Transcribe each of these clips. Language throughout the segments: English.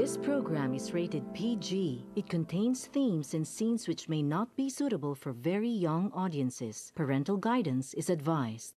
This program is rated PG. It contains themes and scenes which may not be suitable for very young audiences. Parental guidance is advised.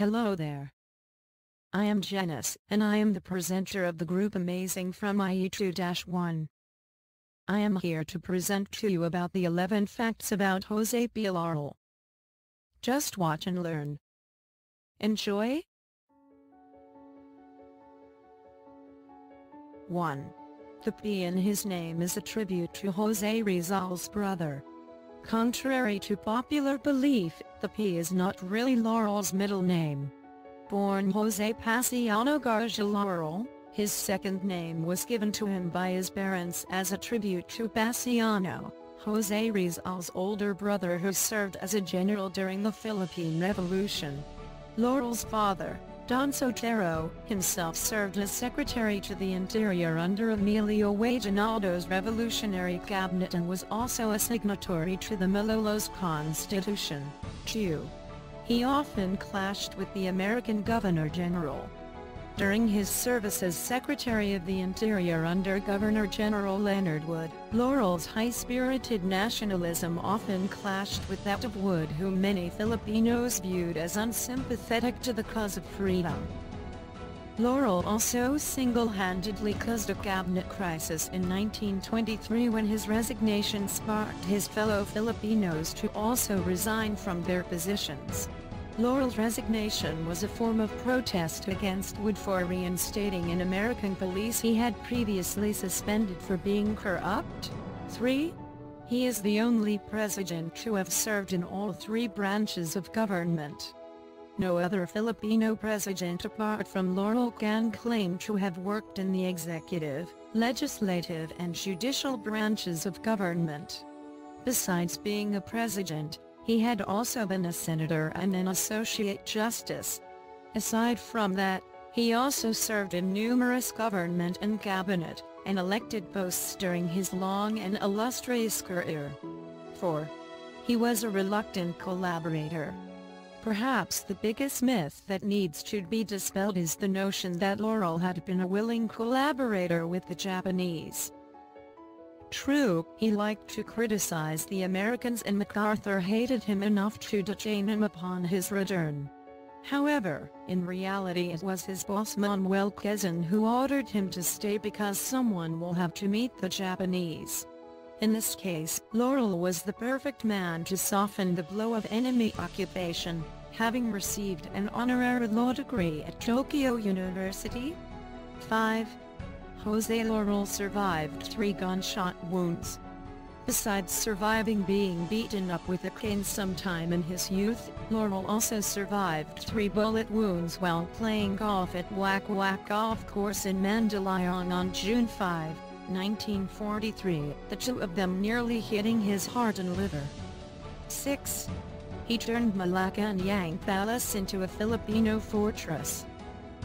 Hello there. I am Janice, and I am the presenter of the group Amazing from IE2-1. I am here to present to you about the 11 facts about Jose P. Laurel. Just watch and learn. Enjoy! 1. The P in his name is a tribute to Jose Rizal's brother. Contrary to popular belief, the P is not really Laurel's middle name. Born Jose Paciano Garja Laurel, his second name was given to him by his parents as a tribute to Paciano, Jose Rizal's older brother who served as a general during the Philippine Revolution. Laurel's father, Don Sotero, himself served as Secretary to the Interior under Emilio Aguinaldo's revolutionary cabinet and was also a signatory to the Malolos Constitution. 2. He often clashed with the American Governor-General. During his service as Secretary of the Interior under Governor-General Leonard Wood, Laurel's high-spirited nationalism often clashed with that of Wood, whom many Filipinos viewed as unsympathetic to the cause of freedom. Laurel also single-handedly caused a cabinet crisis in 1923 when his resignation sparked his fellow Filipinos to also resign from their positions. Laurel's resignation was a form of protest against Wood for reinstating an American police he had previously suspended for being corrupt. 3. He is the only president to have served in all three branches of government. No other Filipino president apart from Laurel can claim to have worked in the executive, legislative and judicial branches of government. Besides being a president, he had also been a senator and an associate justice. Aside from that, he also served in numerous government and cabinet and elected posts during his long and illustrious career. 4. He was a reluctant collaborator. Perhaps the biggest myth that needs to be dispelled is the notion that Laurel had been a willing collaborator with the Japanese. True, he liked to criticize the Americans and MacArthur hated him enough to detain him upon his return. However, in reality it was his boss Manuel Quezon who ordered him to stay because someone will have to meet the Japanese. In this case, Laurel was the perfect man to soften the blow of enemy occupation, having received an honorary law degree at Tokyo University. 5. Jose Laurel survived 3 gunshot wounds. Besides surviving being beaten up with a cane sometime in his youth, Laurel also survived 3 bullet wounds while playing golf at Wack Wack Golf Course in Mandaluyong on June 5, 1943, the 2 of them nearly hitting his heart and liver. 6. He turned Malacañang Palace into a Filipino fortress.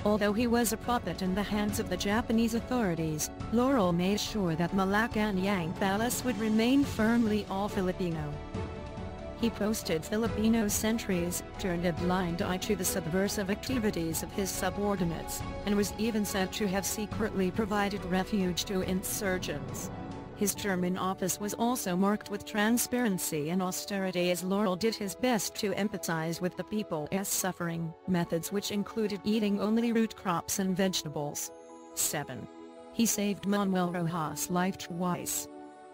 Although he was a puppet in the hands of the Japanese authorities, Laurel made sure that Malacañang Palace would remain firmly all Filipino. He posted Filipino sentries, turned a blind eye to the subversive activities of his subordinates, and was even said to have secretly provided refuge to insurgents. His term in office was also marked with transparency and austerity as Laurel did his best to empathize with the people's suffering, methods which included eating only root crops and vegetables. 7. He saved Manuel Roxas' life twice.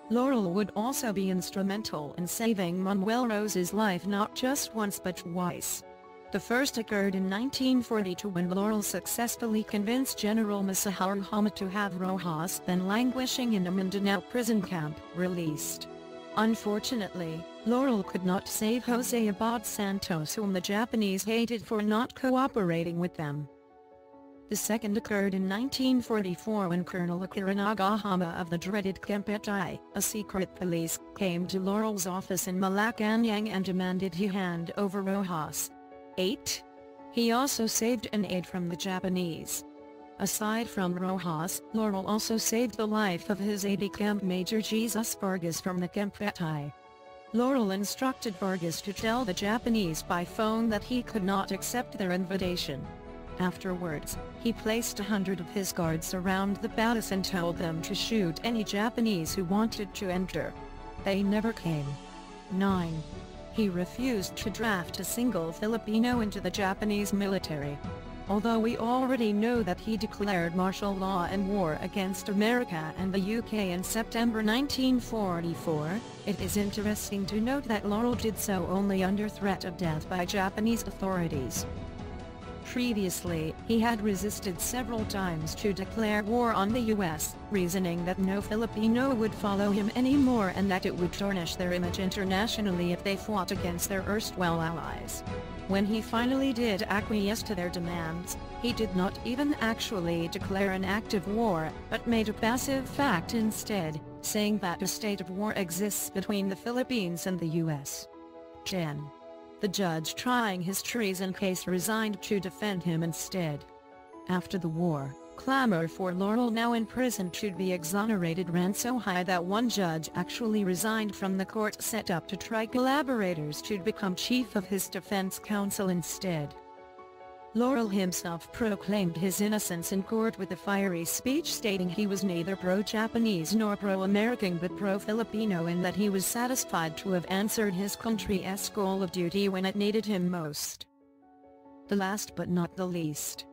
Laurel would also be instrumental in saving Manuel Roxas' life not just once but twice. The first occurred in 1942 when Laurel successfully convinced General Masaharu Homma to have Roxas, then languishing in a Mindanao prison camp, released. Unfortunately, Laurel could not save Jose Abad Santos, whom the Japanese hated for not cooperating with them. The second occurred in 1944 when Colonel Akira Nagahama of the dreaded Kempeitai, a secret police, came to Laurel's office in Malacañang and demanded he hand over Roxas. 8. He also saved an aide from the Japanese. Aside from Roxas, Laurel also saved the life of his aide Camp Major Jesus Vargas from the Kempeitai. Laurel instructed Vargas to tell the Japanese by phone that he could not accept their invitation. Afterwards, he placed 100 of his guards around the palace and told them to shoot any Japanese who wanted to enter. They never came. 9. He refused to draft a single Filipino into the Japanese military. Although we already know that he declared martial law and war against America and the UK in September 1944, it is interesting to note that Laurel did so only under threat of death by Japanese authorities. Previously, he had resisted several times to declare war on the US, reasoning that no Filipino would follow him anymore and that it would tarnish their image internationally if they fought against their erstwhile allies. When he finally did acquiesce to their demands, he did not even actually declare an active war, but made a passive fact instead, saying that a state of war exists between the Philippines and the US. 10. The judge trying his treason case resigned to defend him instead. After the war, clamor for Laurel, now in prison, should be exonerated ran so high that one judge actually resigned from the court set up to try collaborators to become chief of his defense counsel instead. Laurel himself proclaimed his innocence in court with a fiery speech stating he was neither pro-Japanese nor pro-American but pro-Filipino and that he was satisfied to have answered his country's call of duty when it needed him most. The last but not the least.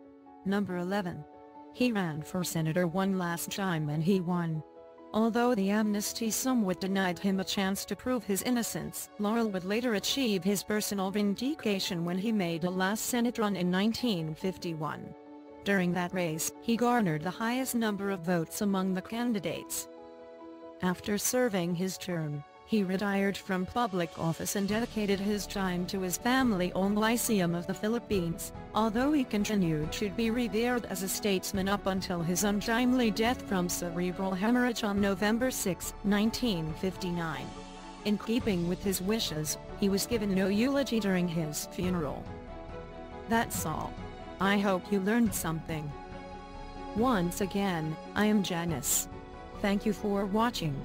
Number 11. He ran for senator one last time and he won. Although the amnesty somewhat denied him a chance to prove his innocence, Laurel would later achieve his personal vindication when he made a last Senate run in 1951. During that race, he garnered the highest number of votes among the candidates. After serving his term, he retired from public office and dedicated his time to his family-owned Lyceum of the Philippines, although he continued to be revered as a statesman up until his untimely death from cerebral hemorrhage on November 6, 1959. In keeping with his wishes, he was given no eulogy during his funeral. That's all. I hope you learned something. Once again, I am Janice. Thank you for watching.